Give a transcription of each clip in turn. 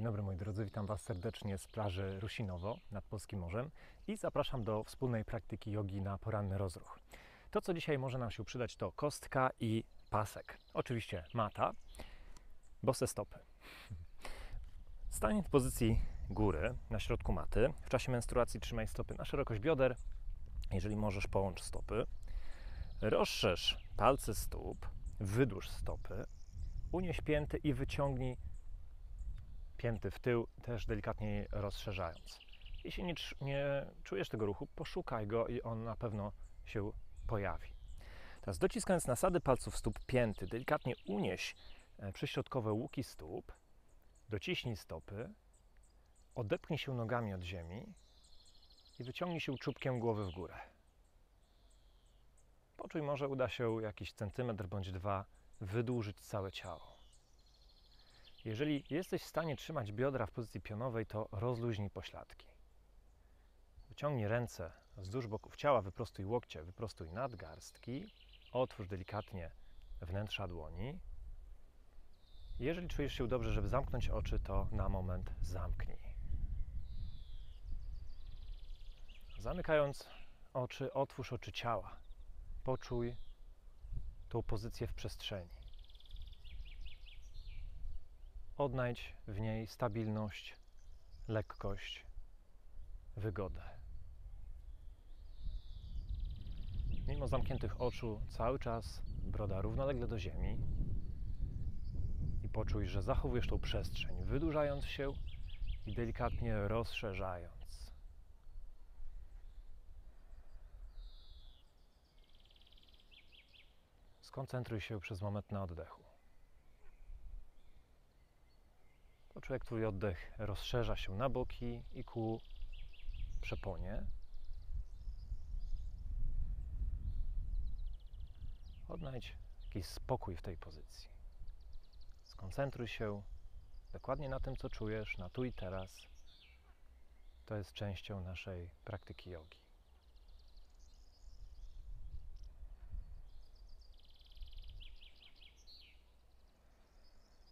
Dzień dobry moi drodzy, witam Was serdecznie z plaży Rusinowo nad Polskim Morzem i zapraszam do wspólnej praktyki jogi na poranny rozruch. To, co dzisiaj może nam się przydać, to kostka i pasek. Oczywiście mata, bose stopy. Stań w pozycji góry na środku maty. W czasie menstruacji trzymaj stopy na szerokość bioder. Jeżeli możesz, połącz stopy. Rozszerz palce stóp, wydłuż stopy, unieś pięty i wyciągnij pięty w tył, też delikatnie rozszerzając. Jeśli nie czujesz tego ruchu, poszukaj go i on na pewno się pojawi. Teraz dociskając nasady palców stóp, pięty, delikatnie unieś przyśrodkowe łuki stóp, dociśnij stopy, odepchnij się nogami od ziemi i wyciągnij się czubkiem głowy w górę. Poczuj, może uda się jakiś centymetr bądź dwa wydłużyć całe ciało. Jeżeli jesteś w stanie trzymać biodra w pozycji pionowej, to rozluźnij pośladki. Wyciągnij ręce wzdłuż boków ciała, wyprostuj łokcie, wyprostuj nadgarstki, otwórz delikatnie wnętrza dłoni. Jeżeli czujesz się dobrze, żeby zamknąć oczy, to na moment zamknij. Zamykając oczy, otwórz oczy ciała. Poczuj tą pozycję w przestrzeni. Odnajdź w niej stabilność, lekkość, wygodę. Mimo zamkniętych oczu cały czas broda równolegle do ziemi i poczuj, że zachowujesz tą przestrzeń, wydłużając się i delikatnie rozszerzając. Skoncentruj się przez moment na oddechu. Poczuj, jak Twój oddech rozszerza się na boki i ku przeponie. Odnajdź jakiś spokój w tej pozycji. Skoncentruj się dokładnie na tym, co czujesz, na tu i teraz. To jest częścią naszej praktyki jogi.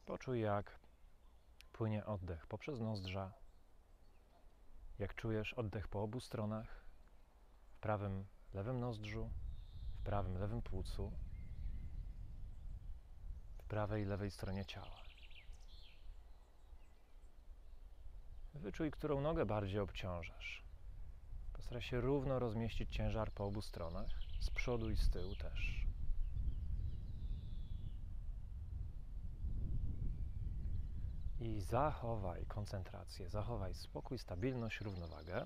Poczuj, jak płynie oddech poprzez nozdrza, jak czujesz oddech po obu stronach, w prawym, lewym nozdrzu, w prawym, lewym płucu, w prawej i lewej stronie ciała. Wyczuj, którą nogę bardziej obciążasz. Postaraj się równo rozmieścić ciężar po obu stronach, z przodu i z tyłu też. I zachowaj koncentrację, zachowaj spokój, stabilność, równowagę.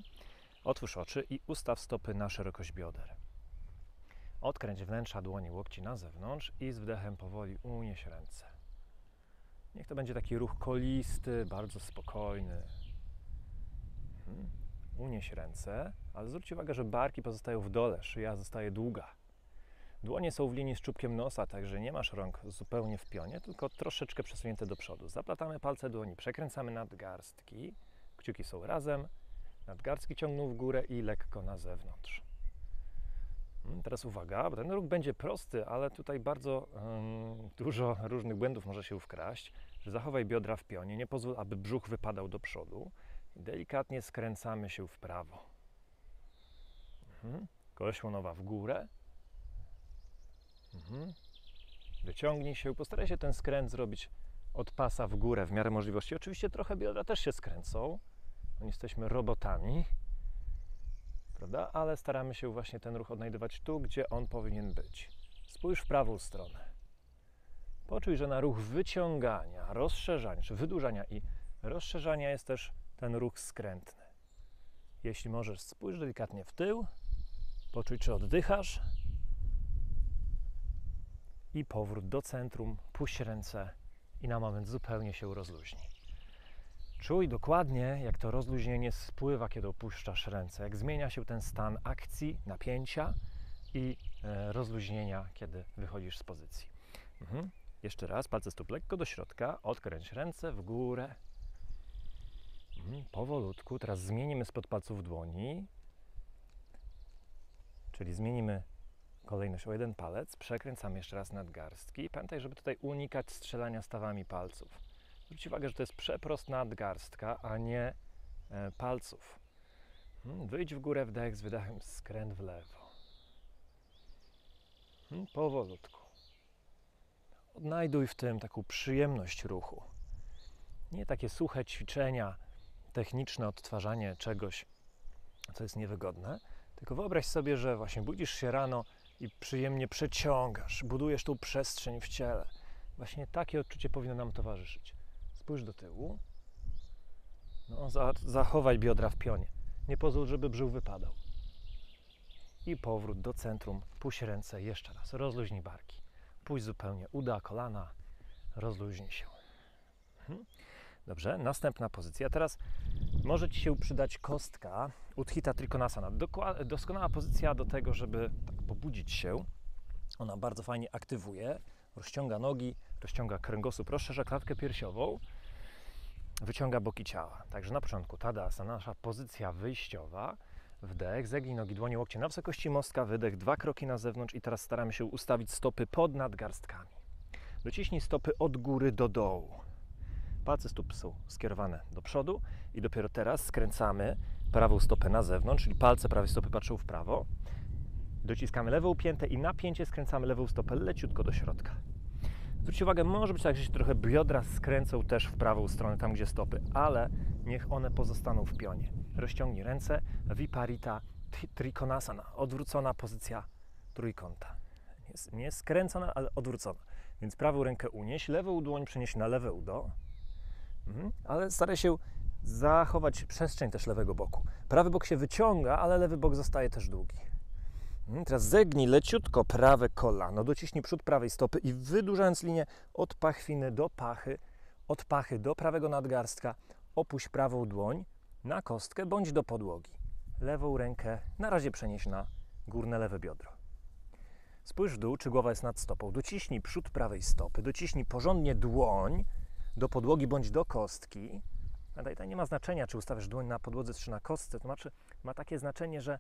Otwórz oczy i ustaw stopy na szerokość bioder. Odkręć wnętrza dłoni, łokci na zewnątrz i z wdechem powoli unieś ręce. Niech to będzie taki ruch kolisty, bardzo spokojny. Unieś ręce, ale zwróć uwagę, że barki pozostają w dole, szyja zostaje długa. Dłonie są w linii z czubkiem nosa, także nie masz rąk zupełnie w pionie, tylko troszeczkę przesunięte do przodu. Zaplatamy palce dłoni, przekręcamy nadgarstki, kciuki są razem, nadgarstki ciągną w górę i lekko na zewnątrz. Teraz uwaga, bo ten ruch będzie prosty, ale tutaj bardzo dużo różnych błędów może się wkraść. Zachowaj biodra w pionie, nie pozwól, aby brzuch wypadał do przodu. Delikatnie skręcamy się w prawo. Koleśłonowa w górę. Wyciągnij się, postaraj się ten skręt zrobić od pasa w górę w miarę możliwości. Oczywiście trochę biodra też się skręcą, no jesteśmy robotami, prawda? Ale staramy się właśnie ten ruch odnajdywać tu, gdzie on powinien być. Spójrz w prawą stronę. Poczuj, że na ruch wyciągania, rozszerzania, czy wydłużania i rozszerzania jest też ten ruch skrętny. Jeśli możesz, spójrz delikatnie w tył, poczuj, czy oddychasz. I powrót do centrum, puść ręce i na moment zupełnie się rozluźnij. Czuj dokładnie, jak to rozluźnienie spływa, kiedy opuszczasz ręce, jak zmienia się ten stan akcji, napięcia i rozluźnienia, kiedy wychodzisz z pozycji. Jeszcze raz, palce stóp lekko do środka, odkręć ręce w górę. Powolutku, teraz zmienimy spod palców dłoni, czyli zmienimy kolejność o jeden palec, przekręcamy jeszcze raz nadgarstki. Pamiętaj, żeby tutaj unikać strzelania stawami palców. Zwróćcie uwagę, że to jest przeprost nadgarstka, a nie palców. Wyjdź w górę, wdech, z wydechem skręt w lewo. Powolutku. Odnajduj w tym taką przyjemność ruchu. Nie takie suche ćwiczenia, techniczne odtwarzanie czegoś, co jest niewygodne, tylko wyobraź sobie, że właśnie budzisz się rano i przyjemnie przeciągasz, budujesz tą przestrzeń w ciele. Właśnie takie odczucie powinno nam towarzyszyć. Spójrz do tyłu. No, zachowaj biodra w pionie. Nie pozwól, żeby brzuch wypadał. I powrót do centrum. Puść ręce jeszcze raz. Rozluźnij barki. Puść zupełnie uda, kolana. Rozluźnij się. Dobrze, następna pozycja. Teraz może Ci się przydać kostka Utthita Trikonasana. Doskonała pozycja do tego, żeby tak pobudzić się. Ona bardzo fajnie aktywuje, rozciąga nogi, rozciąga kręgosłup, rozszerza klatkę piersiową, wyciąga boki ciała. Także na początku Tadasana, nasza pozycja wyjściowa. Wdech, zegnij nogi, dłonie, łokcie na wysokości mostka, wydech, dwa kroki na zewnątrz i teraz staramy się ustawić stopy pod nadgarstkami. Dociśnij stopy od góry do dołu. Palce stóp są skierowane do przodu i dopiero teraz skręcamy prawą stopę na zewnątrz, czyli palce prawej stopy patrzą w prawo. Dociskamy lewą piętę i napięcie skręcamy lewą stopę leciutko do środka. Zwróćcie uwagę, może być tak, że się trochę biodra skręcą też w prawą stronę, tam gdzie stopy, ale niech one pozostaną w pionie. Rozciągnij ręce, Viparita Trikonasana, odwrócona pozycja trójkąta. Nie skręcona, ale odwrócona. Więc prawą rękę unieś, lewą dłoń przenieś na lewe udo, ale staraj się zachować przestrzeń też lewego boku. Prawy bok się wyciąga, ale lewy bok zostaje też długi. Teraz zegnij leciutko prawe kolano, dociśnij przód prawej stopy i wydłużając linię od pachwiny do pachy, od pachy do prawego nadgarstka, opuść prawą dłoń na kostkę bądź do podłogi. Lewą rękę na razie przenieś na górne lewe biodro. Spójrz w dół, czy głowa jest nad stopą. Dociśnij przód prawej stopy, dociśnij porządnie dłoń do podłogi bądź do kostki. Tutaj nie ma znaczenia, czy ustawiasz dłoń na podłodze, czy na kostce. To znaczy, ma takie znaczenie, że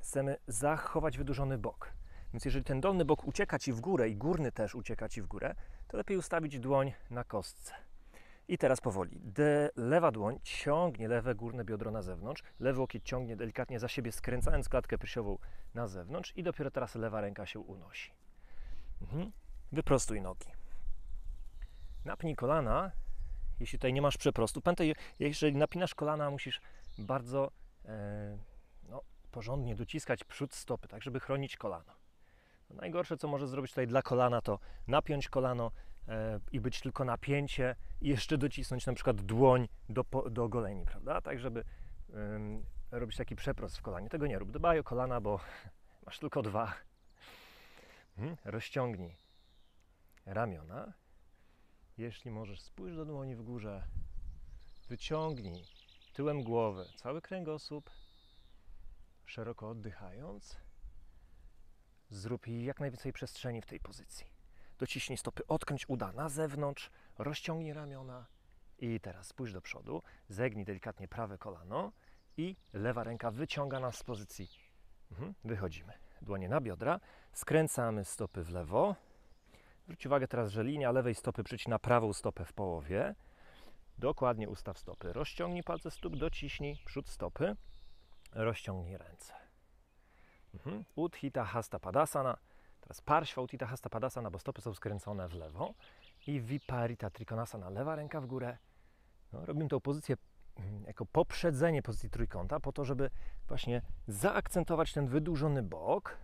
chcemy zachować wydłużony bok. Więc jeżeli ten dolny bok ucieka Ci w górę i górny też ucieka Ci w górę, to lepiej ustawić dłoń na kostce. I teraz powoli. Lewa dłoń ciągnie lewe górne biodro na zewnątrz, lewy łokieć ciągnie delikatnie za siebie, skręcając klatkę piersiową na zewnątrz i dopiero teraz lewa ręka się unosi. Wyprostuj nogi. Napnij kolana, jeśli tutaj nie masz przeprostu. Pamiętaj, jeżeli napinasz kolana, musisz bardzo porządnie dociskać przód stopy, tak żeby chronić kolano. Najgorsze, co możesz zrobić tutaj dla kolana, to napiąć kolano i być tylko napięcie i jeszcze docisnąć na przykład dłoń do goleni, prawda? Tak, żeby robić taki przeprost w kolanie. Tego nie rób. Dbaj o kolana, bo masz tylko dwa. Rozciągnij ramiona. Jeśli możesz, spójrz do dłoni w górze, wyciągnij tyłem głowy cały kręgosłup, szeroko oddychając, zrób jak najwięcej przestrzeni w tej pozycji. Dociśnij stopy, odkręć uda na zewnątrz, rozciągnij ramiona i teraz spójrz do przodu, zegnij delikatnie prawe kolano i lewa ręka wyciąga nas z pozycji. Wychodzimy. Dłonie na biodra, skręcamy stopy w lewo. Zwróć uwagę teraz, że linia lewej stopy przycina prawą stopę w połowie. Dokładnie ustaw stopy. Rozciągnij palce stóp, dociśnij przód stopy. Rozciągnij ręce. Utthita Hastapadasana. Teraz Parśva Utthita Hastapadasana, bo stopy są skręcone w lewo. I Viparita Trikonasana. Lewa ręka w górę. No, robimy tą pozycję jako poprzedzenie pozycji trójkąta, po to, żeby właśnie zaakcentować ten wydłużony bok.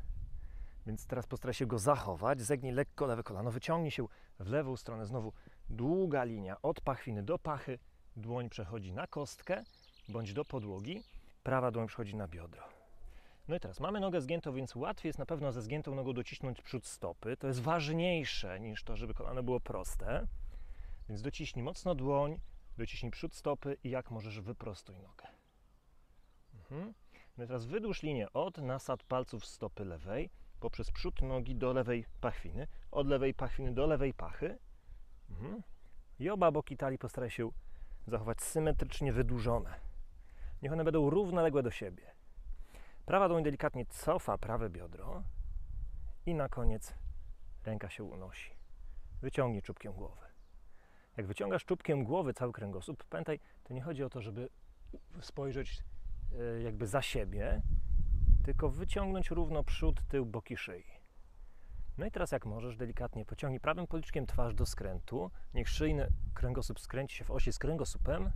Więc teraz postaraj się go zachować, zegnij lekko lewe kolano, wyciągnij się w lewą stronę, znowu długa linia od pachwiny do pachy, dłoń przechodzi na kostkę bądź do podłogi, prawa dłoń przechodzi na biodro. No i teraz mamy nogę zgiętą, więc łatwiej jest na pewno ze zgiętą nogą docisnąć przód stopy, to jest ważniejsze niż to, żeby kolano było proste, więc dociśnij mocno dłoń, dociśnij przód stopy i jak możesz wyprostuj nogę. No i teraz wydłuż linię od nasad palców stopy lewej, poprzez przód nogi do lewej pachwiny, od lewej pachwiny do lewej pachy. I oba boki talii postaraj się zachować symetrycznie wydłużone. Niech one będą równoległe do siebie. Prawa dłoń delikatnie cofa prawe biodro i na koniec ręka się unosi. Wyciągnij czubkiem głowy. Jak wyciągasz czubkiem głowy cały kręgosłup, pamiętaj, to nie chodzi o to, żeby spojrzeć jakby za siebie, tylko wyciągnąć równo przód, tył, boki szyi. No i teraz jak możesz, delikatnie pociągnij prawym policzkiem twarz do skrętu. Niech szyjny kręgosłup skręci się w osi z kręgosłupem.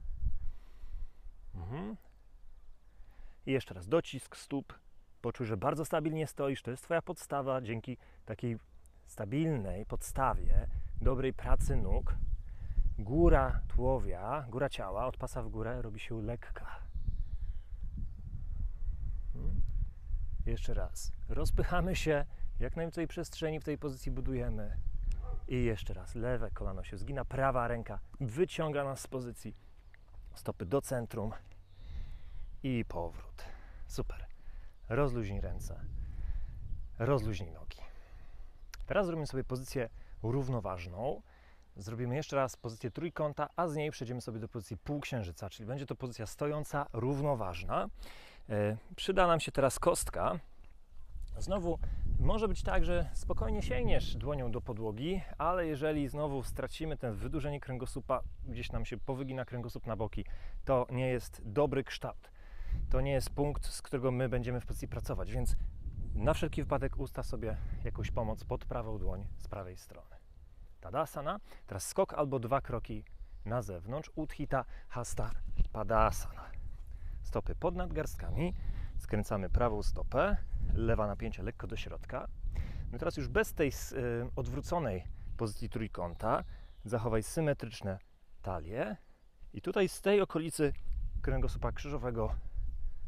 I jeszcze raz docisk stóp. Poczuj, że bardzo stabilnie stoisz. To jest twoja podstawa. Dzięki takiej stabilnej podstawie, dobrej pracy nóg, góra tułowia, góra ciała od pasa w górę robi się lekka. Jeszcze raz. Rozpychamy się. Jak najwięcej przestrzeni w tej pozycji budujemy. I jeszcze raz. Lewe kolano się zgina. Prawa ręka wyciąga nas z pozycji. Stopy do centrum. I powrót. Super. Rozluźnij ręce. Rozluźnij nogi. Teraz zrobimy sobie pozycję równoważną. Zrobimy jeszcze raz pozycję trójkąta, a z niej przejdziemy sobie do pozycji półksiężyca, czyli będzie to pozycja stojąca, równoważna. Przyda nam się teraz kostka. Znowu może być tak, że spokojnie sięgniesz dłonią do podłogi, ale jeżeli znowu stracimy ten wydłużenie kręgosłupa, gdzieś nam się powygina kręgosłup na boki, to nie jest dobry kształt. To nie jest punkt, z którego my będziemy w pozycji pracować, więc na wszelki wypadek ustaw sobie jakąś pomoc pod prawą dłoń z prawej strony. Tadasana, teraz skok albo dwa kroki na zewnątrz, Utthita Hasta Padasana. Stopy pod nadgarstkami, skręcamy prawą stopę, lewa napięcie lekko do środka. No teraz już bez tej odwróconej pozycji trójkąta zachowaj symetryczne talie i tutaj z tej okolicy kręgosłupa krzyżowego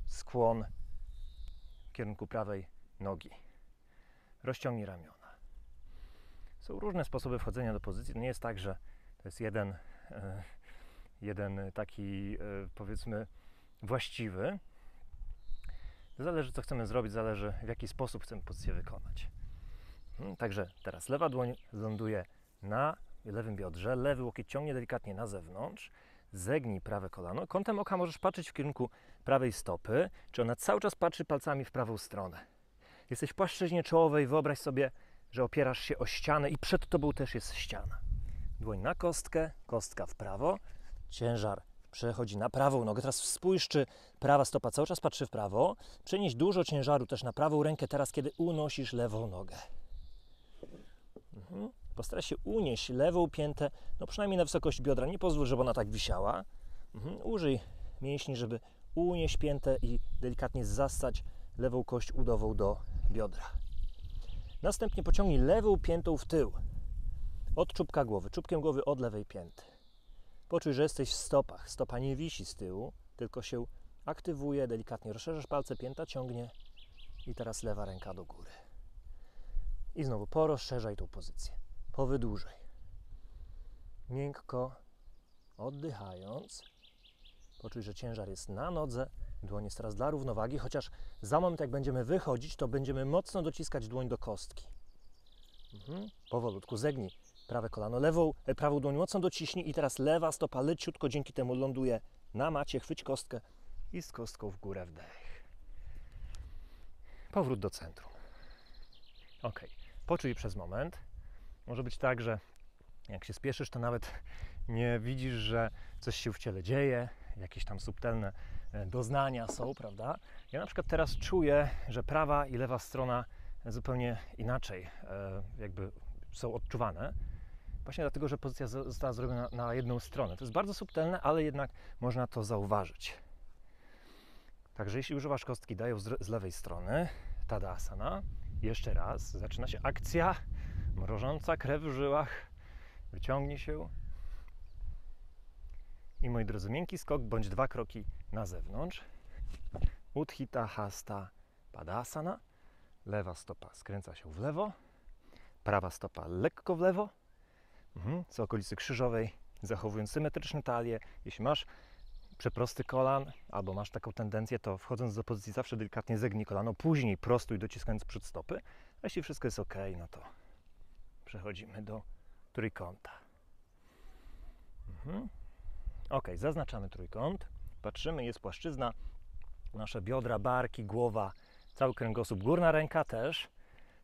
skłon w kierunku prawej nogi. Rozciągnij ramiona. Są różne sposoby wchodzenia do pozycji. To nie jest tak, że to jest jeden taki, powiedzmy, właściwy. To zależy, co chcemy zrobić, zależy, w jaki sposób chcemy pozycję wykonać. Także teraz lewa dłoń ląduje na lewym biodrze, lewy łokieć ciągnie delikatnie na zewnątrz, zegnij prawe kolano. Kątem oka możesz patrzeć w kierunku prawej stopy, czy ona cały czas patrzy palcami w prawą stronę. Jesteś w płaszczyźnie czołowej, wyobraź sobie, że opierasz się o ścianę i przed tobą też jest ściana. Dłoń na kostkę, kostka w prawo, ciężar przechodzi na prawą nogę. Teraz spójrz, czy prawa stopa cały czas patrzy w prawo. Przenieś dużo ciężaru też na prawą rękę teraz, kiedy unosisz lewą nogę. Postaraj się unieść lewą piętę, no przynajmniej na wysokość biodra. Nie pozwól, żeby ona tak wisiała. Użyj mięśni, żeby unieść piętę i delikatnie zassać lewą kość udową do biodra. Następnie pociągnij lewą piętą w tył. Od czubka głowy, czubkiem głowy od lewej pięty. Poczuj, że jesteś w stopach. Stopa nie wisi z tyłu, tylko się aktywuje. Delikatnie rozszerzasz palce, pięta ciągnie. I teraz lewa ręka do góry. I znowu porozszerzaj tą pozycję. Powydłużaj. Miękko, oddychając. Poczuj, że ciężar jest na nodze. Dłoń jest teraz dla równowagi, chociaż za moment jak będziemy wychodzić, to będziemy mocno dociskać dłoń do kostki. Powolutku zegnij prawe kolano, prawą dłoń mocno dociśnij i teraz lewa stopa leciutko dzięki temu ląduje na macie, chwyć kostkę i z kostką w górę wdech. Powrót do centrum. Ok, poczuj przez moment. Może być tak, że jak się spieszysz, to nawet nie widzisz, że coś się w ciele dzieje, jakieś tam subtelne doznania są, prawda? Ja na przykład teraz czuję, że prawa i lewa strona zupełnie inaczej jakby są odczuwane. Właśnie dlatego, że pozycja została zrobiona na jedną stronę. To jest bardzo subtelne, ale jednak można to zauważyć. Także jeśli używasz kostki, daj ją z lewej strony. Tadasana. Jeszcze raz. Zaczyna się akcja. Mrożąca krew w żyłach. Wyciągnij się. I moi drodzy, miękki skok bądź dwa kroki na zewnątrz. Utthita Hasta Padasana. Lewa stopa skręca się w lewo. Prawa stopa lekko w lewo. Z okolicy krzyżowej, zachowując symetryczne talie. Jeśli masz przeprosty kolan, albo masz taką tendencję, to wchodząc do pozycji zawsze delikatnie zegnij kolano. Później prostuj, dociskając przód stopy. A jeśli wszystko jest ok, no to przechodzimy do trójkąta. Ok, zaznaczamy trójkąt, patrzymy, jest płaszczyzna, nasze biodra, barki, głowa, cały kręgosłup, górna ręka też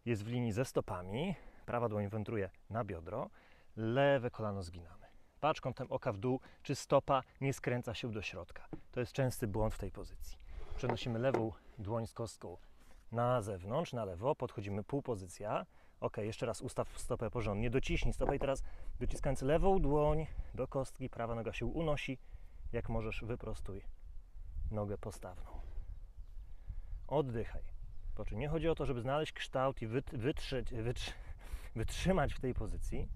jest w linii ze stopami, prawa dłoń wędruje na biodro, lewe kolano zginamy. patrz kątem oka w dół, czy stopa nie skręca się do środka. To jest częsty błąd w tej pozycji. Przenosimy lewą dłoń z kostką na zewnątrz, na lewo, podchodzimy półpozycja. Ok, jeszcze raz ustaw stopę porządnie, dociśnij stopę i teraz dociskając lewą dłoń do kostki, prawa noga się unosi. Jak możesz, wyprostuj nogę postawną. Oddychaj. Po czym nie chodzi o to, żeby znaleźć kształt i wytrzymać w tej pozycji,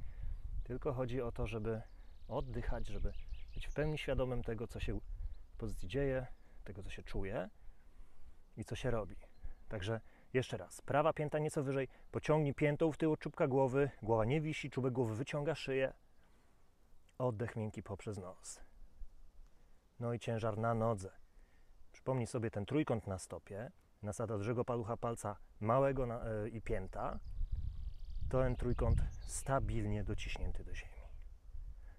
tylko chodzi o to, żeby oddychać, żeby być w pełni świadomym tego, co się w pozycji dzieje, tego, co się czuje i co się robi. Także jeszcze raz, prawa pięta nieco wyżej, pociągnij piętą w tył od czubka głowy, głowa nie wisi, czubek głowy wyciąga szyję, oddech miękki poprzez nos. No i ciężar na nodze. Przypomnij sobie ten trójkąt na stopie, nasada dużego palucha palca małego i pięta, ten trójkąt stabilnie dociśnięty do ziemi.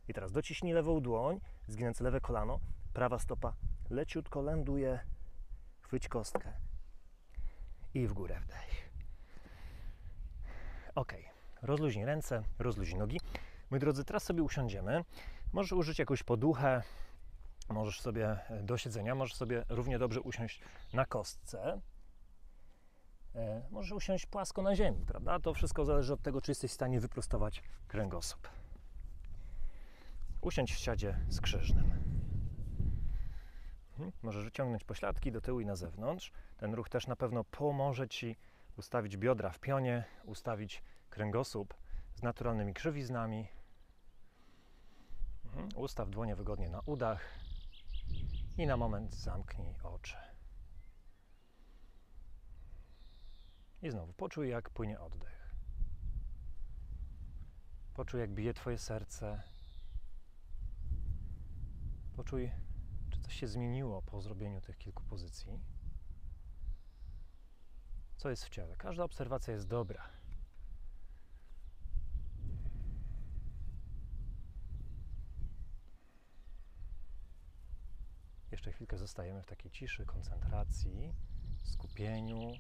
I teraz dociśnij lewą dłoń, zginąc lewe kolano, prawa stopa leciutko ląduje, chwyć kostkę i w górę wdech. Ok, rozluźnij ręce, rozluźnij nogi. Moi drodzy, teraz sobie usiądziemy. Możesz użyć jakąś poduchę, możesz sobie do siedzenia, możesz sobie równie dobrze usiąść na kostce. Możesz usiąść płasko na ziemi, prawda? To wszystko zależy od tego, czy jesteś w stanie wyprostować kręgosłup. Usiądź w siadzie skrzyżnym. Możesz wyciągnąć pośladki do tyłu i na zewnątrz. Ten ruch też na pewno pomoże Ci ustawić biodra w pionie, ustawić kręgosłup z naturalnymi krzywiznami. Ustaw dłonie wygodnie na udach i na moment zamknij oczy. I znowu poczuj, jak płynie oddech. Poczuj, jak bije Twoje serce. Poczuj, czy coś się zmieniło po zrobieniu tych kilku pozycji. Co jest w ciele? Każda obserwacja jest dobra. Jeszcze chwilkę zostajemy w takiej ciszy, koncentracji, skupieniu,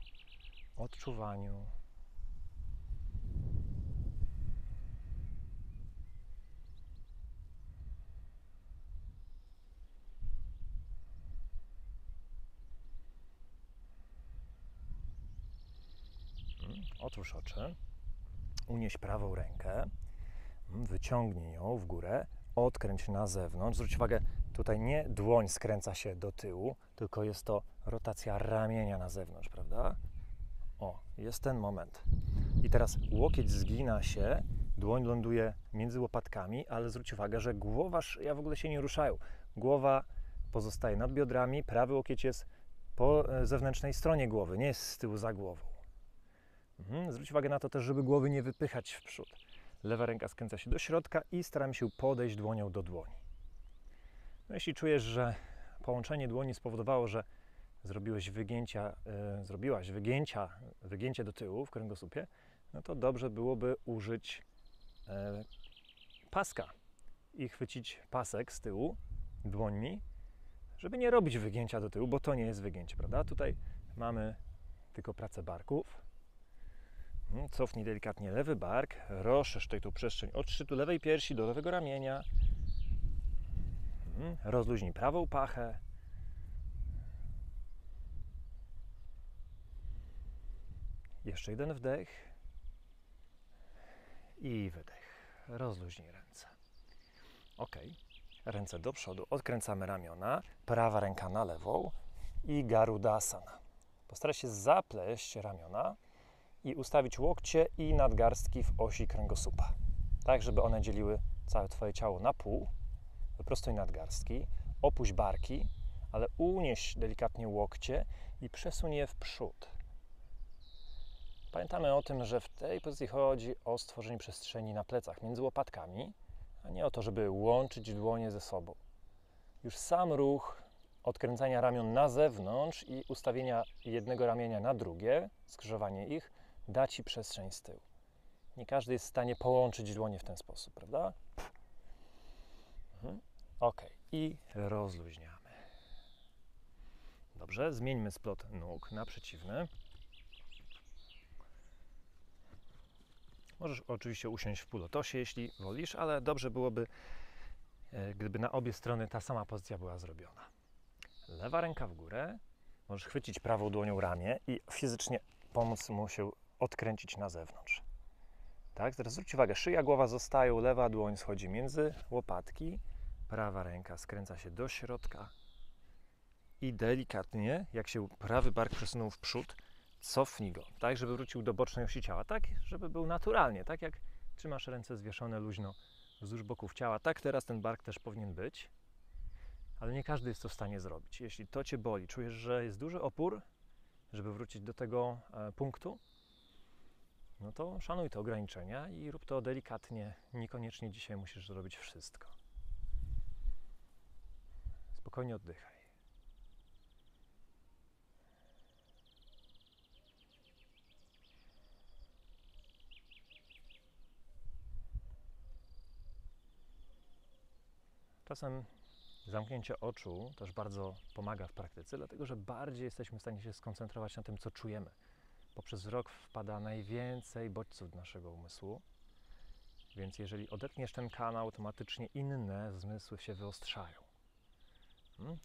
odczuwaniu. Otwórz oczy, unieś prawą rękę, wyciągnij ją w górę, odkręć na zewnątrz. Zwróć uwagę, tutaj nie dłoń skręca się do tyłu, tylko jest to rotacja ramienia na zewnątrz, prawda? O, jest ten moment. I teraz łokieć zgina się, dłoń ląduje między łopatkami, ale zwróć uwagę, że głowa, ja w ogóle się nie ruszają. Głowa pozostaje nad biodrami, prawy łokieć jest po zewnętrznej stronie głowy, nie jest z tyłu za głową. Zwróć uwagę na to też, żeby głowy nie wypychać w przód. Lewa ręka skręca się do środka i staramy się podejść dłonią do dłoni. No, jeśli czujesz, że połączenie dłoni spowodowało, że zrobiłaś wygięcie do tyłu w kręgosłupie, no to dobrze byłoby użyć paska i chwycić pasek z tyłu dłońmi, żeby nie robić wygięcia do tyłu, bo to nie jest wygięcie, prawda? Tutaj mamy tylko pracę barków. Cofnij delikatnie lewy bark, rozszerz tutaj tą przestrzeń od szczytu lewej piersi do lewego ramienia. Rozluźnij prawą pachę. Jeszcze jeden wdech i wydech. Rozluźnij ręce. Ok, ręce do przodu, odkręcamy ramiona, prawa ręka na lewą i Garudasana. Postaraj się zapleść ramiona i ustawić łokcie i nadgarstki w osi kręgosłupa, tak żeby one dzieliły całe Twoje ciało na pół. Wyprostuj nadgarstki, opuść barki, ale unieś delikatnie łokcie i przesuń je w przód. Pamiętamy o tym, że w tej pozycji chodzi o stworzenie przestrzeni na plecach między łopatkami, a nie o to, żeby łączyć dłonie ze sobą. Już sam ruch odkręcania ramion na zewnątrz i ustawienia jednego ramienia na drugie, skrzyżowanie ich, da Ci przestrzeń z tyłu. Nie każdy jest w stanie połączyć dłonie w ten sposób, prawda? Ok, i rozluźniamy. Dobrze, zmieńmy splot nóg na przeciwny. Możesz oczywiście usiąść w półlotosie, jeśli wolisz, ale dobrze byłoby gdyby na obie strony ta sama pozycja była zrobiona. Lewa ręka w górę, możesz chwycić prawą dłonią ramię i fizycznie pomóc mu się odkręcić na zewnątrz. Tak, teraz zwróć uwagę, szyja, głowa zostają, lewa dłoń schodzi między łopatki, prawa ręka skręca się do środka i delikatnie, jak się prawy bark przesunął w przód, cofnij go, tak, żeby wrócił do bocznej osi ciała, tak, żeby był naturalnie, tak jak trzymasz ręce zwieszone luźno wzdłuż boków ciała, tak teraz ten bark też powinien być, ale nie każdy jest to w stanie zrobić. Jeśli to Cię boli, czujesz, że jest duży opór, żeby wrócić do tego punktu, no to szanuj te ograniczenia i rób to delikatnie, niekoniecznie dzisiaj musisz zrobić wszystko. Spokojnie oddychaj. Czasem zamknięcie oczu też bardzo pomaga w praktyce, dlatego że bardziej jesteśmy w stanie się skoncentrować na tym, co czujemy. Poprzez wzrok wpada najwięcej bodźców do naszego umysłu, więc jeżeli odetniesz ten kanał, automatycznie inne zmysły się wyostrzają.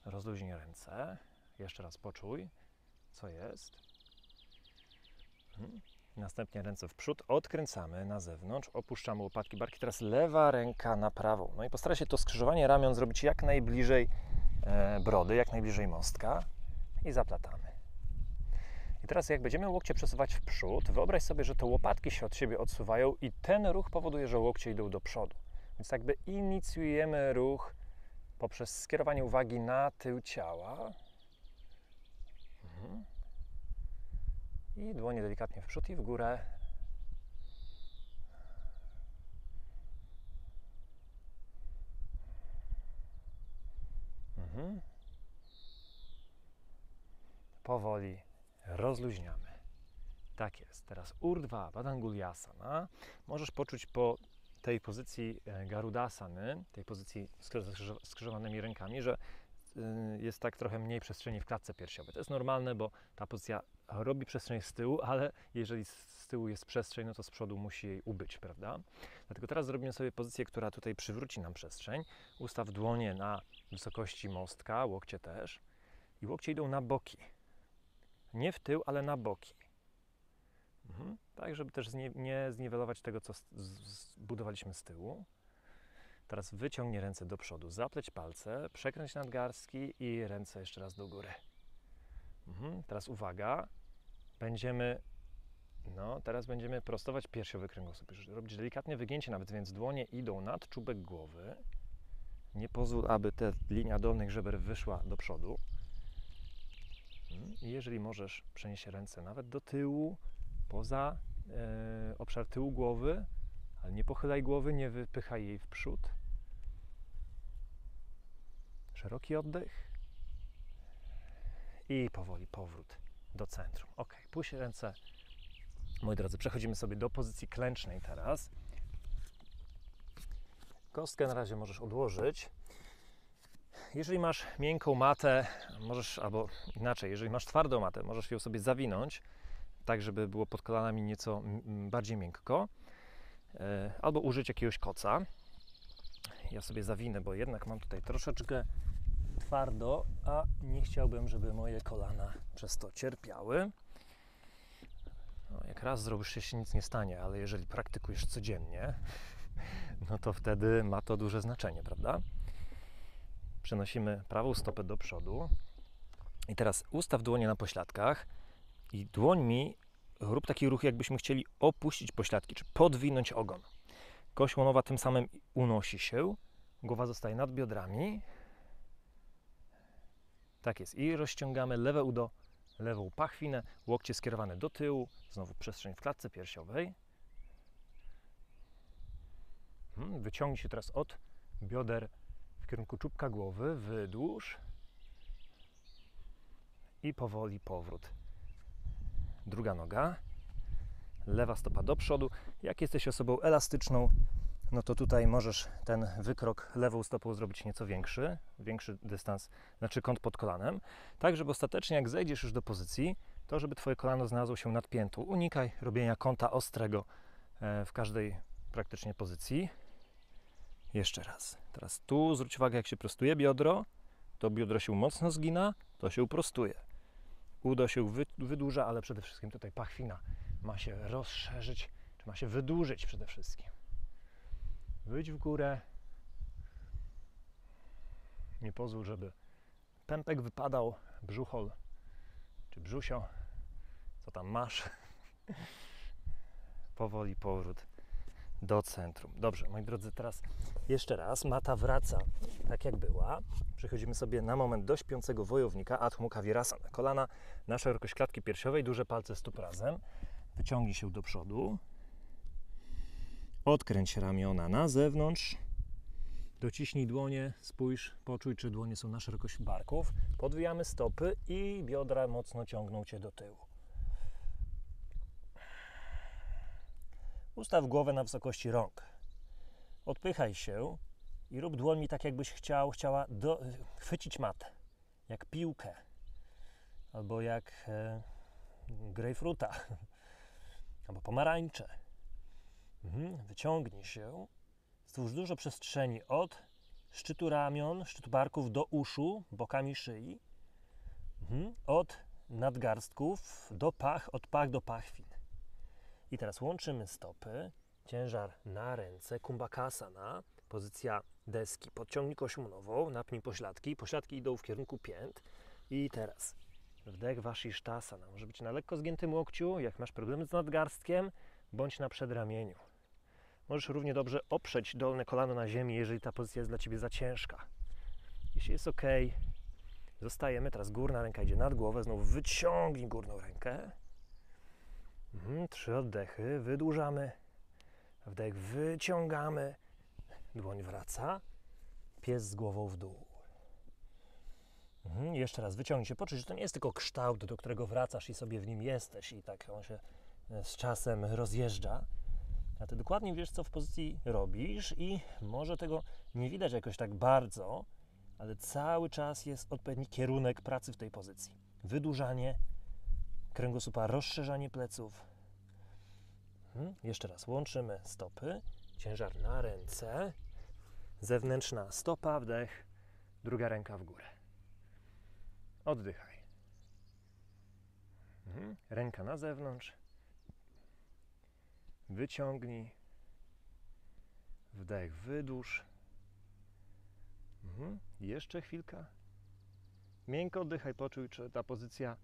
Rozluźnij ręce, jeszcze raz poczuj, co jest. Następnie ręce w przód, odkręcamy na zewnątrz, opuszczamy łopatki, barki, teraz lewa ręka na prawą. No i postaraj się to skrzyżowanie ramion zrobić jak najbliżej brody, jak najbliżej mostka i zaplatamy. I teraz jak będziemy łokcie przesuwać w przód, wyobraź sobie, że te łopatki się od siebie odsuwają i ten ruch powoduje, że łokcie idą do przodu. Więc jakby inicjujemy ruch poprzez skierowanie uwagi na tył ciała. I dłonie delikatnie w przód i w górę. Powoli rozluźniamy. Tak jest. Teraz Urdhva Badangulyasana. Możesz poczuć po tej pozycji Garudasany, tej pozycji skrzyżowanymi rękami, że jest tak trochę mniej przestrzeni w klatce piersiowej. To jest normalne, bo ta pozycja robi przestrzeń z tyłu, ale jeżeli z tyłu jest przestrzeń, no to z przodu musi jej ubyć, prawda? Dlatego teraz zrobimy sobie pozycję, która tutaj przywróci nam przestrzeń. Ustaw dłonie na wysokości mostka, łokcie też. I łokcie idą na boki. Nie w tył, ale na boki. Tak, żeby też nie zniwelować tego, co zbudowaliśmy z tyłu. Teraz wyciągnij ręce do przodu, zapleć palce, przekręć nadgarstki i ręce jeszcze raz do góry. Teraz uwaga, teraz będziemy prostować piersiowy kręgosłup, robić delikatnie wygięcie nawet, więc dłonie idą nad czubek głowy. Nie pozwól, aby ta linia dolnych żeber wyszła do przodu. I jeżeli możesz, przenieś ręce nawet do tyłu, poza obszar tyłu głowy, ale nie pochylaj głowy, nie wypychaj jej w przód. Szeroki oddech. I powoli powrót do centrum. Ok, puść ręce. Moi drodzy, przechodzimy sobie do pozycji klęcznej teraz. Kostkę na razie możesz odłożyć. Jeżeli masz miękką matę, możesz, albo inaczej, jeżeli masz twardą matę, możesz ją sobie zawinąć, tak żeby było pod kolanami nieco bardziej miękko. Albo użyć jakiegoś koca. Ja sobie zawinę, bo jednak mam tutaj troszeczkę twardo, a nie chciałbym, żeby moje kolana przez to cierpiały. No, jak raz zrobisz, się nic nie stanie, ale jeżeli praktykujesz codziennie, no to wtedy ma to duże znaczenie, prawda? Przenosimy prawą stopę do przodu i teraz ustaw dłonie na pośladkach i dłońmi rób taki ruch, jakbyśmy chcieli opuścić pośladki, czy podwinąć ogon. Kość łonowa tym samym unosi się, głowa zostaje nad biodrami. Tak jest. I rozciągamy lewe udo, lewą pachwinę, łokcie skierowane do tyłu, znowu przestrzeń w klatce piersiowej. Wyciągnij się teraz od bioder w kierunku czubka głowy, wydłuż i powoli powrót. Druga noga, lewa stopa do przodu. Jak jesteś osobą elastyczną, no to tutaj możesz ten wykrok lewą stopą zrobić nieco większy dystans, znaczy kąt pod kolanem, tak żeby ostatecznie jak zejdziesz już do pozycji, to żeby Twoje kolano znalazło się nad piętą. Unikaj robienia kąta ostrego w każdej praktycznie pozycji. Jeszcze raz. Teraz tu zwróć uwagę, jak się prostuje biodro, to biodro się mocno zgina, to się prostuje. Udo się wydłuża, ale przede wszystkim tutaj pachwina ma się rozszerzyć, czy ma się wydłużyć przede wszystkim. Wyjdź w górę. Nie pozwól, żeby pępek wypadał, brzuchol czy brzusio, co tam masz. Powoli powrót do centrum. Dobrze, moi drodzy, teraz jeszcze raz. Mata wraca tak jak była. Przechodzimy sobie na moment do śpiącego wojownika, Adho Mukha Virasana. Kolana na szerokość klatki piersiowej, duże palce stóp razem. Wyciągnij się do przodu. Odkręć ramiona na zewnątrz. Dociśnij dłonie, spójrz, poczuj, czy dłonie są na szerokość barków. Podwijamy stopy i biodra mocno ciągną Cię do tyłu. Ustaw głowę na wysokości rąk. Odpychaj się i rób dłońmi tak, jakbyś chciała chwycić matę. Jak piłkę. Albo jak grejpfruta. Albo pomarańcze. Wyciągnij się. Stwórz dużo przestrzeni od szczytu ramion, szczytu barków do uszu, bokami szyi. Od nadgarstków do pach, od pach do pachwin. I teraz łączymy stopy, ciężar na ręce, kumbhakasana, pozycja deski. Podciągnij kość umową, napnij pośladki, pośladki idą w kierunku pięt. I teraz wdech Vasishthasana, może być na lekko zgiętym łokciu, jak masz problemy z nadgarstkiem, bądź na przedramieniu. Możesz równie dobrze oprzeć dolne kolano na ziemi, jeżeli ta pozycja jest dla Ciebie za ciężka. Jeśli jest ok, zostajemy. Teraz górna ręka idzie nad głowę, znowu wyciągnij górną rękę. 3 oddechy, wydłużamy, wdech wyciągamy, dłoń wraca, pies z głową w dół. Jeszcze raz wyciągnij się, poczuć, że to nie jest tylko kształt, do którego wracasz i sobie w nim jesteś i tak on się z czasem rozjeżdża, a Ty dokładnie wiesz, co w pozycji robisz i może tego nie widać jakoś tak bardzo, ale cały czas jest odpowiedni kierunek pracy w tej pozycji. Wydłużanie kręgosłupa, rozszerzanie pleców. Jeszcze raz łączymy stopy, ciężar na ręce, zewnętrzna stopa, wdech, druga ręka w górę. Oddychaj. Ręka na zewnątrz. Wyciągnij. Wdech, wydłuż. Jeszcze chwilka. Miękko oddychaj, poczuj, czy ta pozycja,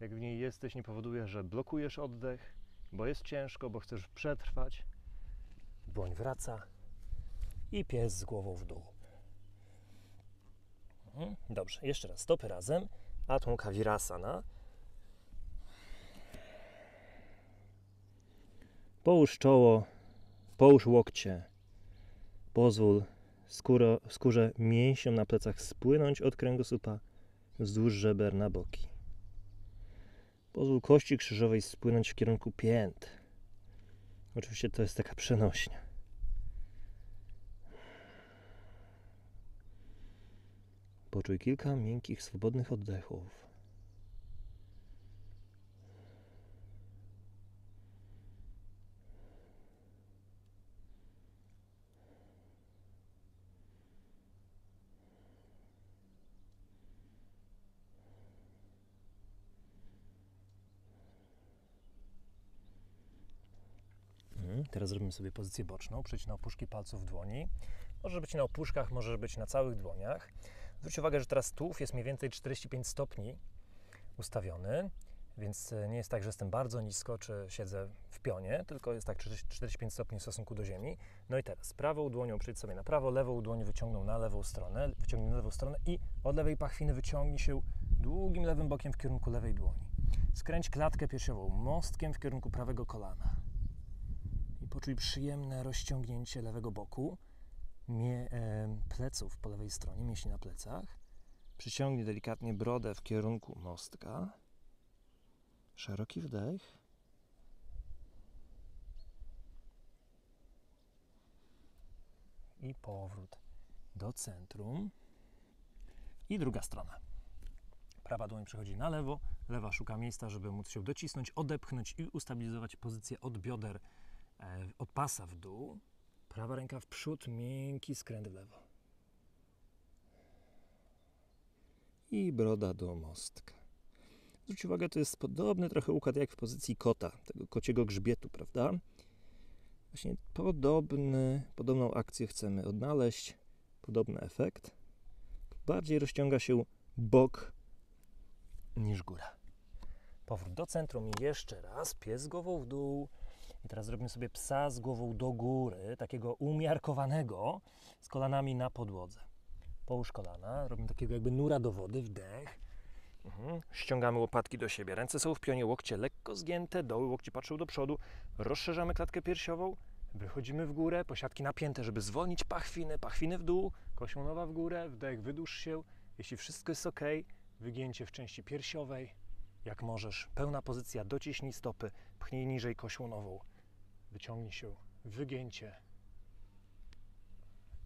jak w niej jesteś, nie powoduje, że blokujesz oddech, bo jest ciężko, bo chcesz przetrwać. Dłoń wraca i pies z głową w dół. Dobrze, jeszcze raz stopy razem. Adho Mukha Virasana. Połóż czoło, połóż łokcie. Pozwól skórze mięsiom na plecach spłynąć od kręgosłupa wzdłuż żeber na boki. Pozwól kości krzyżowej spłynąć w kierunku pięt. Oczywiście to jest taka przenośnia. Poczuj kilka miękkich, swobodnych oddechów. Teraz zrobimy sobie pozycję boczną. Przejdź na opuszki palców dłoni. Może być na opuszkach, może być na całych dłoniach. Zwróć uwagę, że teraz tułów jest mniej więcej 45 stopni ustawiony, więc nie jest tak, że jestem bardzo nisko, czy siedzę w pionie, tylko jest tak 45 stopni w stosunku do ziemi. No i teraz prawą dłonią przejdź sobie na prawo, lewą dłoń wyciągnij na lewą stronę i od lewej pachwiny wyciągnij się długim lewym bokiem w kierunku lewej dłoni. Skręć klatkę piersiową mostkiem w kierunku prawego kolana. Poczuj przyjemne rozciągnięcie lewego boku, pleców po lewej stronie, mięśni na plecach. Przyciągnij delikatnie brodę w kierunku mostka. Szeroki wdech. I powrót do centrum. I druga strona. Prawa dłoń przechodzi na lewo, lewa szuka miejsca, żeby móc się docisnąć, odepchnąć i ustabilizować pozycję od bioder, od pasa w dół, Prawa ręka w przód, miękki skręt w lewo. I broda do mostka. Zwróć uwagę, to jest podobny trochę układ jak w pozycji kota, tego kociego grzbietu, prawda? Właśnie podobną akcję chcemy odnaleźć, podobny efekt. Bardziej rozciąga się bok niż góra. Powrót do centrum i jeszcze raz pies z głową w dół. I teraz zrobimy sobie psa z głową do góry, takiego umiarkowanego, z kolanami na podłodze. Połóż kolana, robimy takiego jakby nura do wody, wdech. Ściągamy łopatki do siebie, ręce są w pionie, łokcie lekko zgięte, doły łokci patrzą do przodu. Rozszerzamy klatkę piersiową, wychodzimy w górę, posiadki napięte, żeby zwolnić pachwinę, pachwiny w dół, kośmionowa w górę, wdech, wydłuż się. Jeśli wszystko jest ok, wygięcie w części piersiowej, jak możesz. Pełna pozycja, dociśnij stopy, pchnij niżej kośmionową, wyciągnij się, wygięcie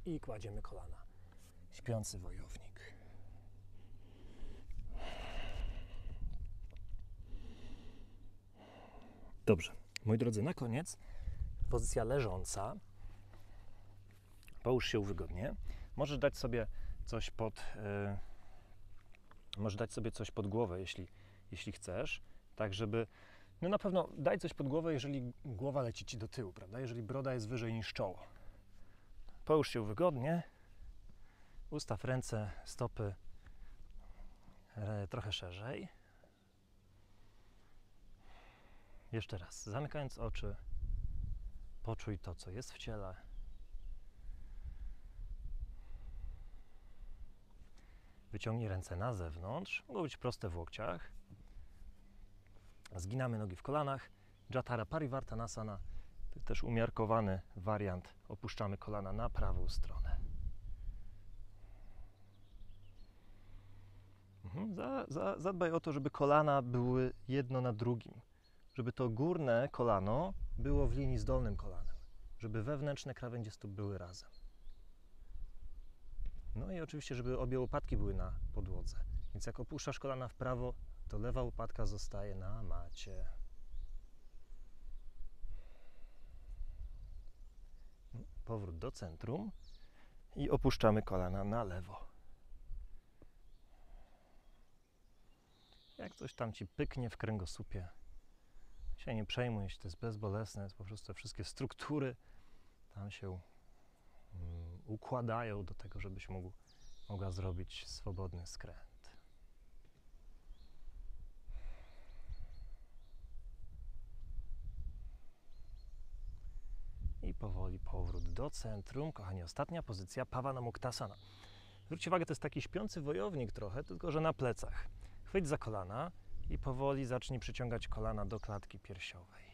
i kładziemy kolana. Śpiący wojownik. Dobrze, moi drodzy, na koniec pozycja leżąca. Połóż się wygodnie. Możesz dać sobie coś pod, głowę, jeśli chcesz, tak żeby, no na pewno daj coś pod głowę, jeżeli głowa leci ci do tyłu, prawda? Jeżeli broda jest wyżej niż czoło. Połóż się wygodnie. Ustaw ręce, stopy trochę szerzej. Jeszcze raz, zamykając oczy, poczuj to, co jest w ciele. Wyciągnij ręce na zewnątrz, mogą być proste w łokciach. Zginamy nogi w kolanach. Jatara Parivartanasana, też umiarkowany wariant. Opuszczamy kolana na prawą stronę. Zadbaj o to, żeby kolana były jedno na drugim. Żeby to górne kolano było w linii z dolnym kolanem. Żeby wewnętrzne krawędzie stóp były razem. No i oczywiście, żeby obie łopatki były na podłodze. Więc jak opuszczasz kolana w prawo, to lewa łopatka zostaje na macie. Powrót do centrum i opuszczamy kolana na lewo. Jak coś tam ci pyknie w kręgosłupie, się nie przejmuj, to jest bezbolesne, po prostu te wszystkie struktury tam się układają do tego, żebyś mogła zrobić swobodny skręt. I powoli powrót do centrum. Kochani, ostatnia pozycja, Pavanamuktasana. Zwróćcie uwagę, to jest taki śpiący wojownik trochę, tylko że na plecach. Chwyć za kolana i powoli zacznij przyciągać kolana do klatki piersiowej.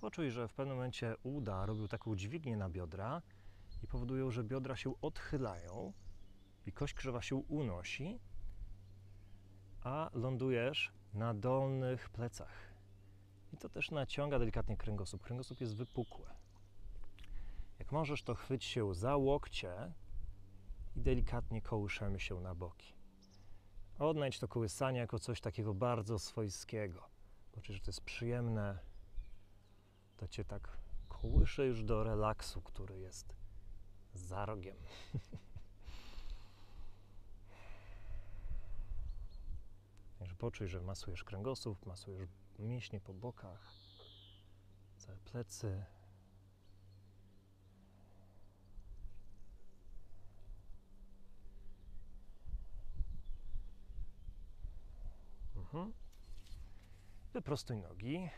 Poczuj, że w pewnym momencie uda robił taką dźwignię na biodra i powodują, że biodra się odchylają i kość krzyżowa się unosi, a lądujesz na dolnych plecach. I to też naciąga delikatnie kręgosłup. Kręgosłup jest wypukły. Jak możesz, to chwyć się za łokcie i delikatnie kołyszemy się na boki. Odnajdź to kołysanie jako coś takiego bardzo swojskiego. Poczuj, że to jest przyjemne. To cię tak kołysze już do relaksu, który jest za rogiem. Także poczuj, że masujesz kręgosłup, masujesz mięśnie po bokach, całe plecy. Wyprostuj nogi.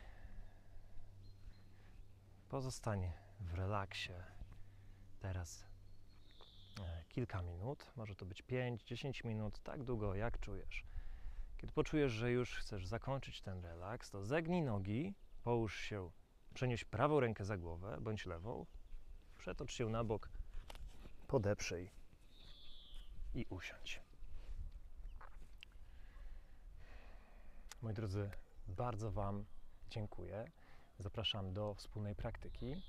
Pozostań w relaksie teraz kilka minut, może to być 5-10 minut, tak długo jak czujesz. Kiedy poczujesz, że już chcesz zakończyć ten relaks, to zegnij nogi, połóż się, przenieś prawą rękę za głowę, bądź lewą, przetocz się na bok, podeprzyj i usiądź. Moi drodzy, bardzo Wam dziękuję. Zapraszam do wspólnej praktyki.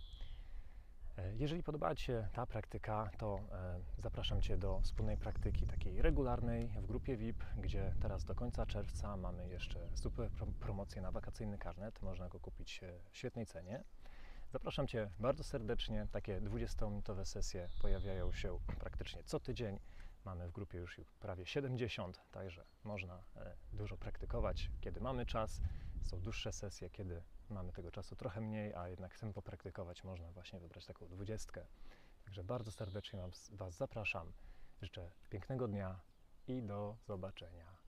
Jeżeli podoba Ci się ta praktyka, to zapraszam Cię do wspólnej praktyki takiej regularnej w grupie VIP, gdzie teraz do końca czerwca mamy jeszcze super promocję na wakacyjny karnet. Można go kupić w świetnej cenie. Zapraszam Cię bardzo serdecznie. Takie 20-minutowe sesje pojawiają się praktycznie co tydzień. Mamy w grupie już prawie 70, także można dużo praktykować, kiedy mamy czas. Są dłuższe sesje, kiedy mamy tego czasu trochę mniej, a jednak chcemy popraktykować, można właśnie wybrać taką 20. Także bardzo serdecznie Was zapraszam. Życzę pięknego dnia i do zobaczenia.